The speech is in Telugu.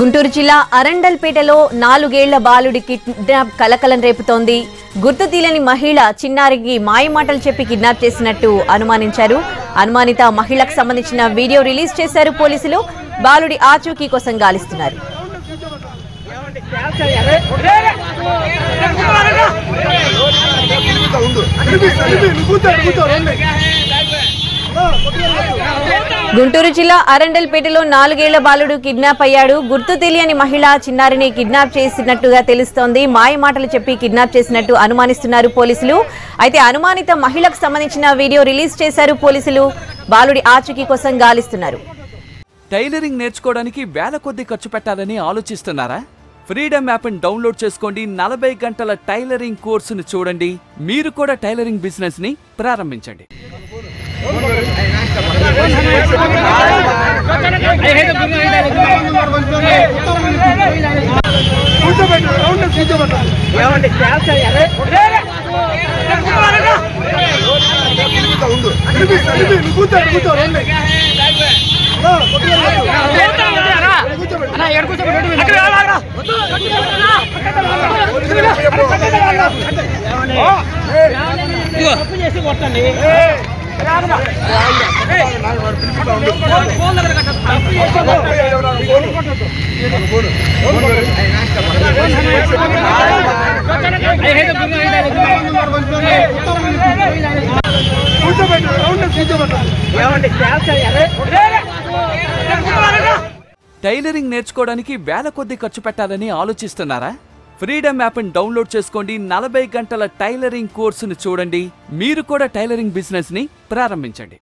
గుంటూరు జిల్లా అరండల్పేటలో 4 ఏళ్ల బాలుడి కిడ్నాప్ కలకలం రేపుతోంది. గుర్తుతీలని మహిళ చిన్నారికి మాయమాటలు చెప్పి కిడ్నాప్ చేసినట్టు అనుమానించారు. అనుమానిత మహిళకు సంబంధించిన వీడియో రిలీజ్ చేశారు పోలీసులు. బాలుడి ఆచూకీ కోసం గాలిస్తున్నారు. గుంటూరు జిల్లా అరండల్పేటలో 4 ఏళ్ల బాలుడు కిడ్నాప్ అయ్యాడు. గుర్తు తెలియని మహిళ చిన్నారిని కిడ్నాప్ చేసినట్టుగా తెలుస్తోంది. మాయమాటలు చెప్పి కిడ్నాప్ చేసినట్టు అనుమానిస్తున్నారు పోలీసులు. అయితే అనుమానిత మహిళకు సంబంధించిన వీడియో రిలీజ్ చేశారు పోలీసులు. బాలుడి ఆచూకీ కోసం గాలిస్తున్నారు. టైలరింగ్ నేర్చుకోవడానికి వేల కొద్ది ఖర్చు పెట్టాలని ఆలోచిస్తున్నారా? ఫ్రీడమ్ యాప్ని డౌన్లోడ్ చేసుకోండి. 40 గంటల టైలరింగ్ కోర్సును చూడండి. మీరు కూడా టైలరింగ్ బిజినెస్ ని ప్రారంభించండి. టైలరింగ్ నేర్చుకోవడానికి వేల కొద్ది ఖర్చు పెట్టాలని ఆలోచిస్తున్నారా? ఫ్రీడమ్ యాప్ని డౌన్లోడ్ చేసుకోండి. 40 గంటల టైలరింగ్ కోర్సును చూడండి. మీరు కూడా టైలరింగ్ బిజినెస్ ని ప్రారంభించండి.